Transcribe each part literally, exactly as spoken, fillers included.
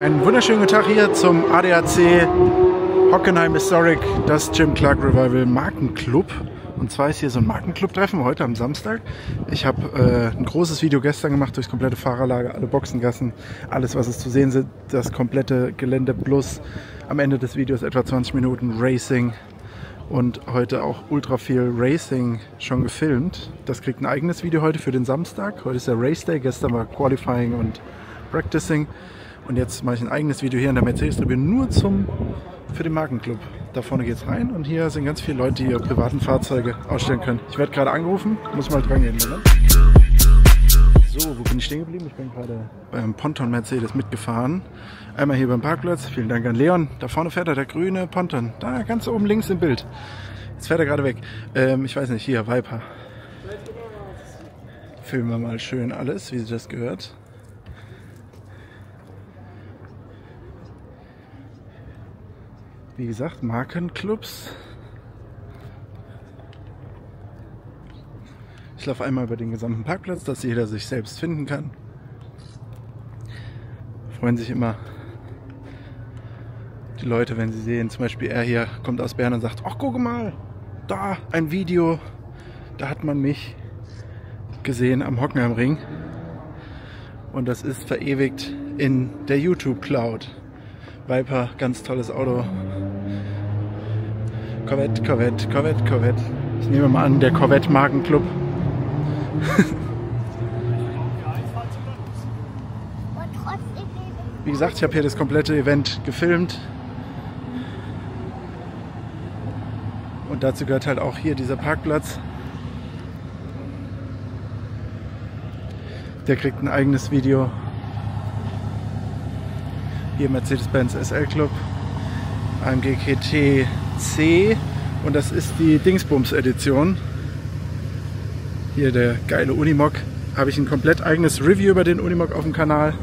Einen wunderschönen guten Tag hier zum A D A C Hockenheim Historic, das Jim Clark Revival Markenclub. Und zwar ist hier so ein Markenclub-Treffen heute am Samstag. Ich habe äh, ein großes Video gestern gemacht durchs komplette Fahrerlager, alle Boxengassen, alles was es zu sehen ist, das komplette Gelände plus am Ende des Videos etwa zwanzig Minuten Racing. Und heute auch ultra viel Racing schon gefilmt. Das kriegt ein eigenes Video heute für den Samstag. Heute ist der Race Day, gestern war Qualifying und Practicing. Und jetzt mache ich ein eigenes Video hier in der Mercedes-Tribüne nur zum, für den Markenclub. Da vorne geht's rein und hier sind ganz viele Leute, die ihre privaten Fahrzeuge ausstellen können. Ich werde gerade angerufen, muss mal dran gehen, oder? So, wo bin ich stehen geblieben? Ich bin gerade beim Ponton Mercedes mitgefahren. Einmal hier beim Parkplatz. Vielen Dank an Leon. Da vorne fährt er, der grüne Ponton. Da ganz oben links im Bild. Jetzt fährt er gerade weg. Ähm, ich weiß nicht, hier, Viper. Filmen wir mal schön alles, wie sich das gehört. Wie gesagt, Markenclubs. Ich laufe einmal über den gesamten Parkplatz, dass jeder sich selbst finden kann. Freuen sich immer die Leute, wenn sie sehen, zum Beispiel er hier kommt aus Bern und sagt, ach guck mal, da ein Video, da hat man mich gesehen am Hockenheimring. Und das ist verewigt in der YouTube Cloud. Viper, ganz tolles Auto. Corvette, Corvette, Corvette, Corvette. Ich nehme mal an, der Corvette Markenclub. Wie gesagt, ich habe hier das komplette Event gefilmt. Und dazu gehört halt auch hier dieser Parkplatz. Der kriegt ein eigenes Video. Hier Mercedes-Benz S L Club, A M G G T C und das ist die Dingsbums-Edition. Hier der geile Unimog. Habe ich ein komplett eigenes Review über den Unimog auf dem Kanal.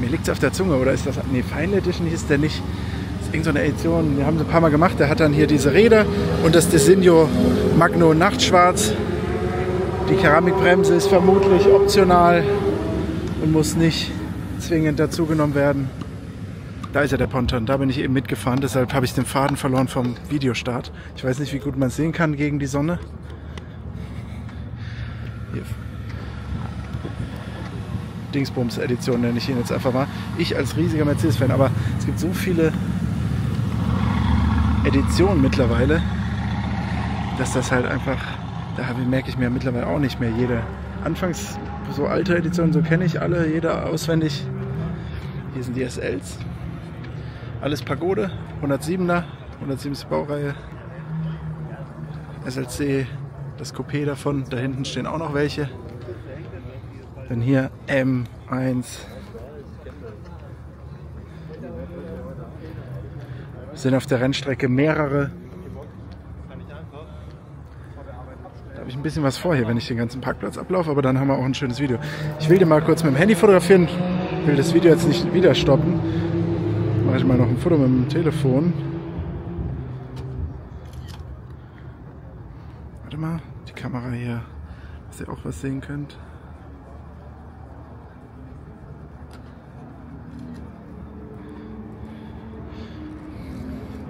Mir liegt es auf der Zunge, oder ist das... Ne, Final Edition hieß der nicht. Das ist irgendeine Edition, wir haben es ein paar Mal gemacht. Der hat dann hier diese Räder und das Designo Magno Nachtschwarz. Die Keramikbremse ist vermutlich optional und muss nicht zwingend dazu genommen werden. Da ist ja der Ponton, da bin ich eben mitgefahren, deshalb habe ich den Faden verloren vom Videostart. Ich weiß nicht, wie gut man es sehen kann gegen die Sonne. Hier. Dingsbums Edition nenne ich ihn jetzt einfach mal. Ich als riesiger Mercedes-Fan, aber es gibt so viele Editionen mittlerweile, dass das halt einfach, da merke ich mir mittlerweile auch nicht mehr jede. Anfangs so alte Editionen, so kenne ich alle, jeder auswendig. Hier sind die S Ls. Alles Pagode, hundertsiebener, hundertsiebste Baureihe. S L C, das Coupé davon, da hinten stehen auch noch welche. Dann hier M eins. Sind auf der Rennstrecke mehrere. Habe ich ein bisschen was vor hier, wenn ich den ganzen Parkplatz ablaufe, aber dann haben wir auch ein schönes Video. Ich will dir mal kurz mit dem Handy fotografieren, will das Video jetzt nicht wieder stoppen. Mache ich mal noch ein Foto mit dem Telefon. Warte mal, die Kamera hier, dass ihr auch was sehen könnt.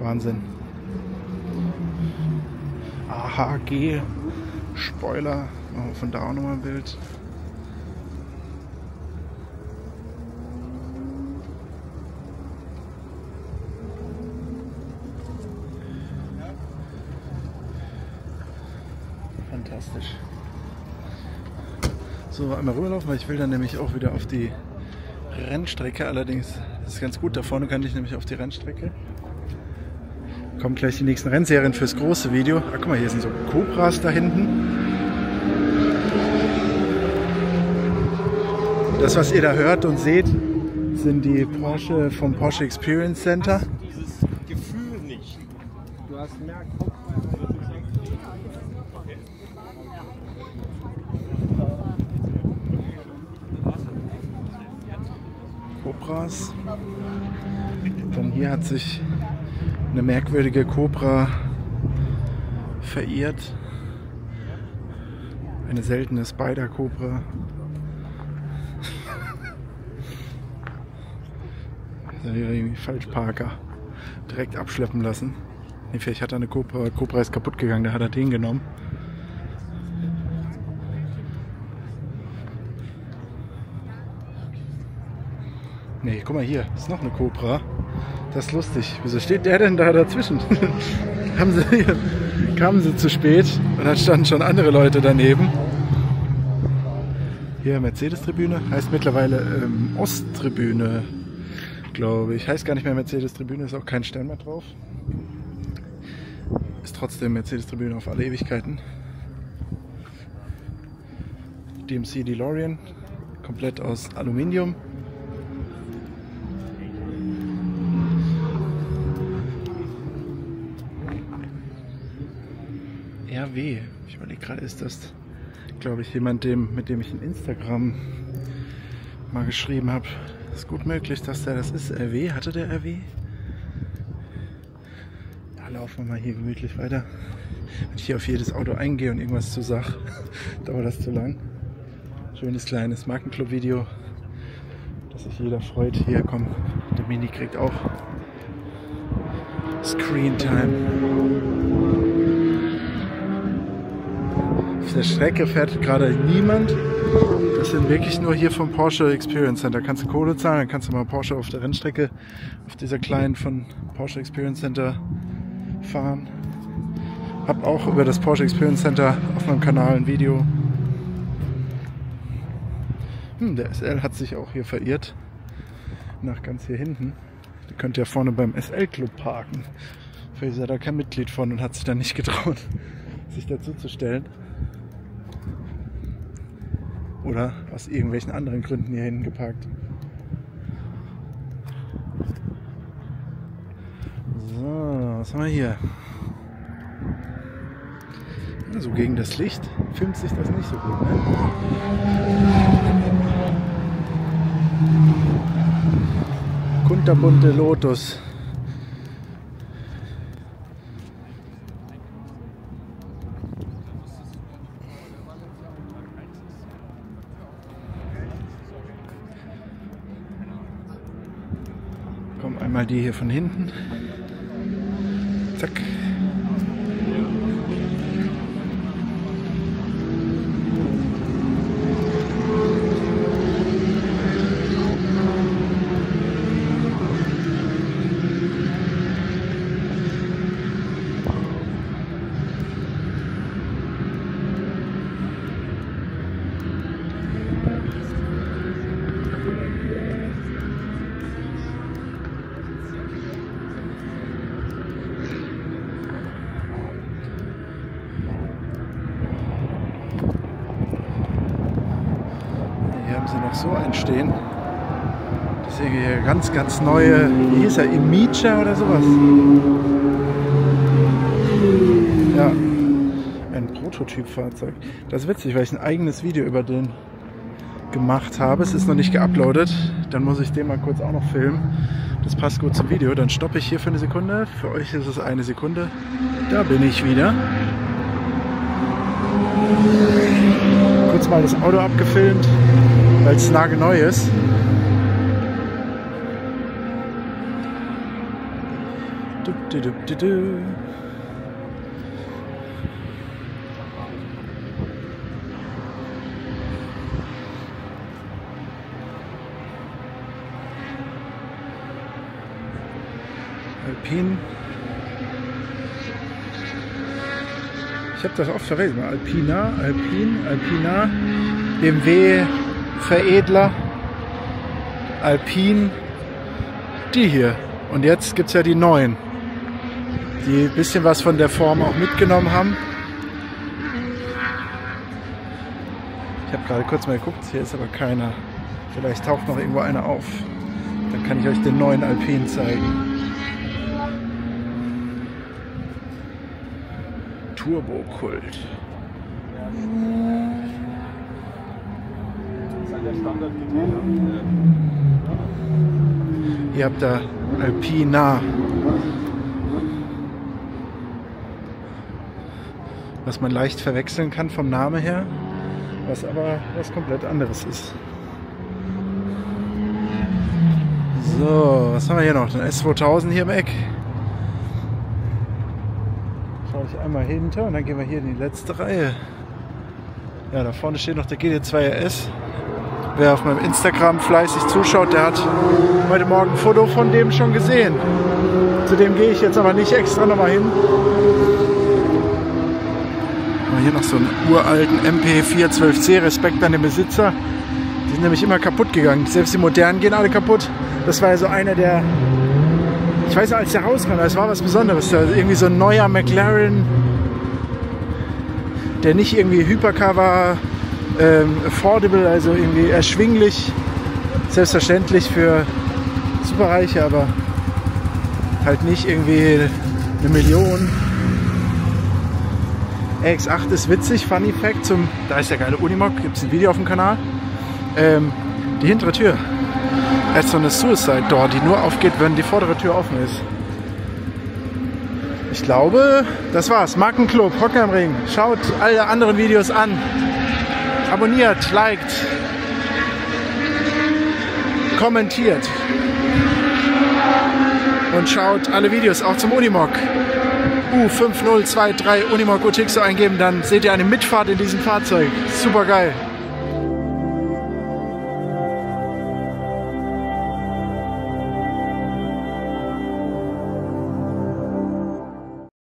Wahnsinn. A H G. Spoiler, machen wir von da auch nochmal ein Bild. Fantastisch. So, einmal rüberlaufen, weil ich will dann nämlich auch wieder auf die Rennstrecke. Allerdings ist es ganz gut, da vorne kann ich nämlich auf die Rennstrecke. Kommen gleich die nächsten Rennserien fürs große Video. Ah, guck mal, hier sind so Cobras da hinten. Das, was ihr da hört und seht, sind die Porsche vom Porsche Experience Center. Dieses Gefühl nicht. Du hast mehr Kopf. Cobras. Dann hier hat sich eine merkwürdige Cobra verirrt. Eine seltene Spider-Cobra. Dann irgendwie Falschparker direkt abschleppen lassen. Nee, vielleicht hat er eine Cobra, Cobra ist kaputt gegangen, da hat er den genommen. Nee, guck mal hier, ist noch eine Cobra. Das ist lustig. Wieso steht der denn da dazwischen? Haben sie hier, kamen sie zu spät und dann standen schon andere Leute daneben. Hier Mercedes-Tribüne, heißt mittlerweile ähm, Osttribüne, glaube ich. Heißt gar nicht mehr Mercedes-Tribüne, ist auch kein Stern mehr drauf. Ist trotzdem Mercedes-Tribüne auf alle Ewigkeiten. D M C DeLorean, komplett aus Aluminium. R W, ich überlege gerade, ist das, glaube ich, jemand, dem, mit dem ich in Instagram mal geschrieben habe. Ist gut möglich, dass der das ist. R W, hatte der R W? Ja, laufen wir mal hier gemütlich weiter. Wenn ich hier auf jedes Auto eingehe und irgendwas zu sage, dauert das zu lang. Schönes kleines Markenclub-Video, dass sich jeder freut. Hier, komm, der Mini kriegt auch Screentime. Auf der Strecke fährt gerade niemand. Das sind wirklich nur hier vom Porsche Experience Center. Da kannst du Kohle zahlen, dann kannst du mal Porsche auf der Rennstrecke, auf dieser kleinen von Porsche Experience Center fahren. Hab auch über das Porsche Experience Center auf meinem Kanal ein Video. Hm, der S L hat sich auch hier verirrt. Nach ganz hier hinten. Ihr könnt ja vorne beim S L Club parken. Vielleicht ist er da kein Mitglied von und hat sich dann nicht getraut, sich dazu zu stellen. Oder aus irgendwelchen anderen Gründen hier hinten geparkt. So, was haben wir hier? So, also gegen das Licht filmt sich das nicht so gut, ne? Kunterbunte Lotus. Mal die hier von hinten. Zack. Stehen. Das sind hier ganz, ganz neue, wie hieß er, Imitscha oder sowas. Ja, ein Prototypfahrzeug. Das ist witzig, weil ich ein eigenes Video über den gemacht habe. Es ist noch nicht geuploadet. Dann muss ich den mal kurz auch noch filmen. Das passt gut zum Video. Dann stoppe ich hier für eine Sekunde. Für euch ist es eine Sekunde. Da bin ich wieder. Kurz mal das Auto abgefilmt, weil es nagelneu ist. Du, du, du, du, du. Alpine. Ich habe das auch verrechnet. Alpina, Alpine, Alpina, B M W. Veredler, Alpine, die hier. Und jetzt gibt es ja die neuen, die ein bisschen was von der Form auch mitgenommen haben. Ich habe gerade kurz mal geguckt, hier ist aber keiner. Vielleicht taucht noch irgendwo einer auf. Dann kann ich euch den neuen Alpine zeigen. Turbokult. Ihr habt da Alpina. Was man leicht verwechseln kann vom Namen her, was aber was komplett anderes ist. So, was haben wir hier noch? Den S zweitausend hier im Eck. Schaue ich einmal hinter und dann gehen wir hier in die letzte Reihe. Ja, da vorne steht noch der G D zwei R S. Wer auf meinem Instagram fleißig zuschaut, der hat heute Morgen ein Foto von dem schon gesehen. Zu dem gehe ich jetzt aber nicht extra nochmal hin. Hier noch so einen uralten M P vier zwölf C, Respekt an den Besitzer. Die sind nämlich immer kaputt gegangen. Selbst die modernen gehen alle kaputt. Das war ja so einer der... Ich weiß noch, als der rauskam, das war was Besonderes. Also irgendwie so ein neuer McLaren, der nicht irgendwie Hypercar war, ähm, affordable, also irgendwie erschwinglich. Selbstverständlich für Superreiche, aber halt nicht irgendwie eine Million. R X acht ist witzig, Funny Fact, zum, da ist der geile Unimog, gibt es ein Video auf dem Kanal. Ähm, die hintere Tür ist so eine Suicide Door, die nur aufgeht, wenn die vordere Tür offen ist. Ich glaube, das war's. Markenclub, Hockenheimring. Schaut alle anderen Videos an. Abonniert, liked, kommentiert. Und schaut alle Videos, auch zum Unimog. U fünf null zwei drei Unimog Uthixo eingeben, dann seht ihr eine Mitfahrt in diesem Fahrzeug. Super geil.